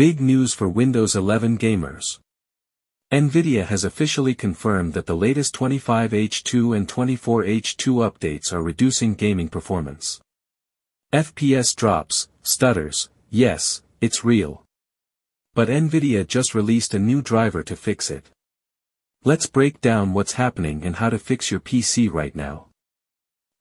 Big news for Windows 11 gamers. NVIDIA has officially confirmed that the latest 25H2 and 24H2 updates are reducing gaming performance. FPS drops, stutters, yes, it's real. But NVIDIA just released a new driver to fix it. Let's break down what's happening and how to fix your PC right now.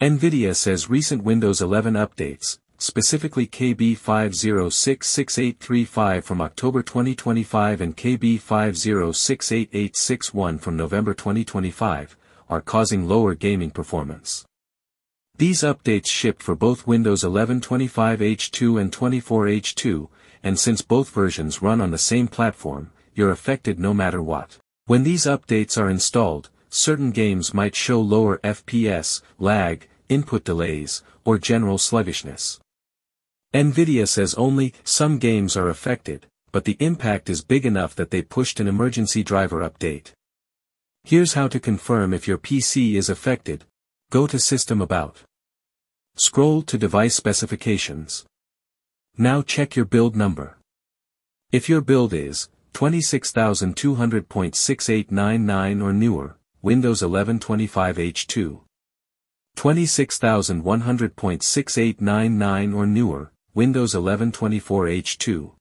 NVIDIA says recent Windows 11 updates, specifically KB5066835 from October 2025 and KB5068861 from November 2025, are causing lower gaming performance. These updates shipped for both Windows 11 25H2 and 24H2, and since both versions run on the same platform, you're affected no matter what. When these updates are installed, certain games might show lower FPS, lag, input delays, or general sluggishness. NVIDIA says only some games are affected, but the impact is big enough that they pushed an emergency driver update. Here's how to confirm if your PC is affected. Go to System About. Scroll to Device Specifications. Now check your build number. If your build is 26200.6899 or newer, Windows 11 25H2. 26100.6899 or newer, Windows 11 24H2.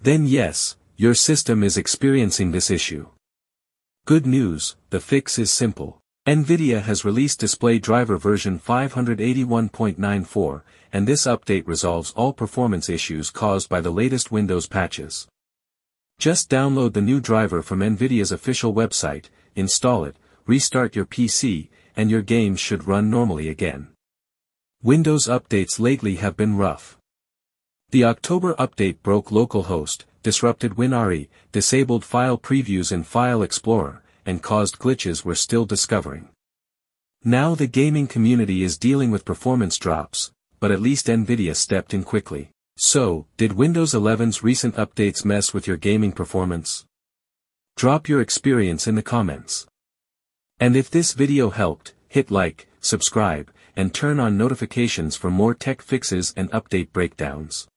Then yes, your system is experiencing this issue. Good news, the fix is simple. NVIDIA has released display driver version 581.94, and this update resolves all performance issues caused by the latest Windows patches. Just download the new driver from NVIDIA's official website, install it, restart your PC, and your games should run normally again. Windows updates lately have been rough. The October update broke localhost, disrupted WinRE, disabled file previews in File Explorer, and caused glitches we're still discovering. Now the gaming community is dealing with performance drops, but at least NVIDIA stepped in quickly. So, did Windows 11's recent updates mess with your gaming performance? Drop your experience in the comments. And if this video helped, hit like, subscribe, and turn on notifications for more tech fixes and update breakdowns.